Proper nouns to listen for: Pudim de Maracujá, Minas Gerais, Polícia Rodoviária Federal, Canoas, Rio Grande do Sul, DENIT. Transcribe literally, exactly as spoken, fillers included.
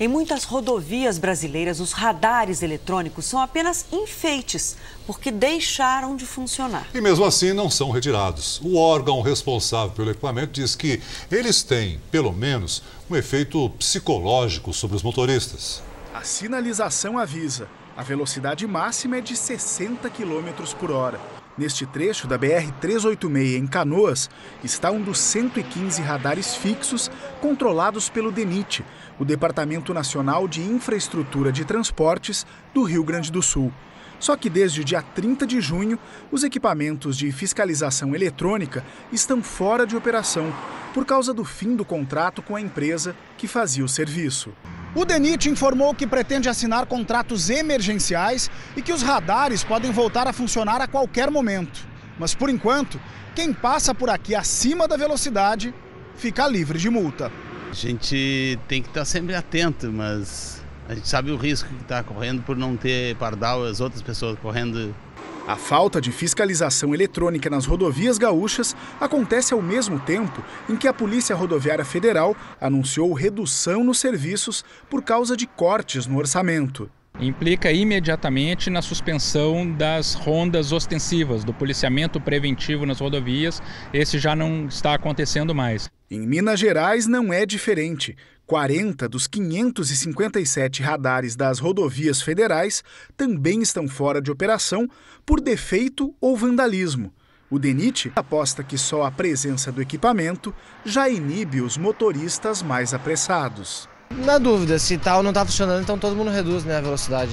Em muitas rodovias brasileiras, os radares eletrônicos são apenas enfeites, porque deixaram de funcionar. E mesmo assim não são retirados. O órgão responsável pelo equipamento diz que eles têm, pelo menos, um efeito psicológico sobre os motoristas. A sinalização avisa. A velocidade máxima é de sessenta quilômetros por hora. Neste trecho da B R trezentos e oitenta e seis, em Canoas, está um dos cento e quinze radares fixos controlados pelo DENIT, o Departamento Nacional de Infraestrutura de Transportes do Rio Grande do Sul. Só que desde o dia trinta de junho, os equipamentos de fiscalização eletrônica estão fora de operação, por causa do fim do contrato com a empresa que fazia o serviço. O DENIT informou que pretende assinar contratos emergenciais e que os radares podem voltar a funcionar a qualquer momento. Mas, por enquanto, quem passa por aqui acima da velocidade fica livre de multa. A gente tem que estar sempre atento, mas a gente sabe o risco que está correndo por não ter pardal, as outras pessoas correndo. A falta de fiscalização eletrônica nas rodovias gaúchas acontece ao mesmo tempo em que a Polícia Rodoviária Federal anunciou redução nos serviços por causa de cortes no orçamento. Implica imediatamente na suspensão das rondas ostensivas, do policiamento preventivo nas rodovias. Esse já não está acontecendo mais. Em Minas Gerais não é diferente. quarenta dos quinhentos e cinquenta e sete radares das rodovias federais também estão fora de operação por defeito ou vandalismo. O DENIT aposta que só a presença do equipamento já inibe os motoristas mais apressados. Na dúvida, se tal não está funcionando, então todo mundo reduz, né, a velocidade.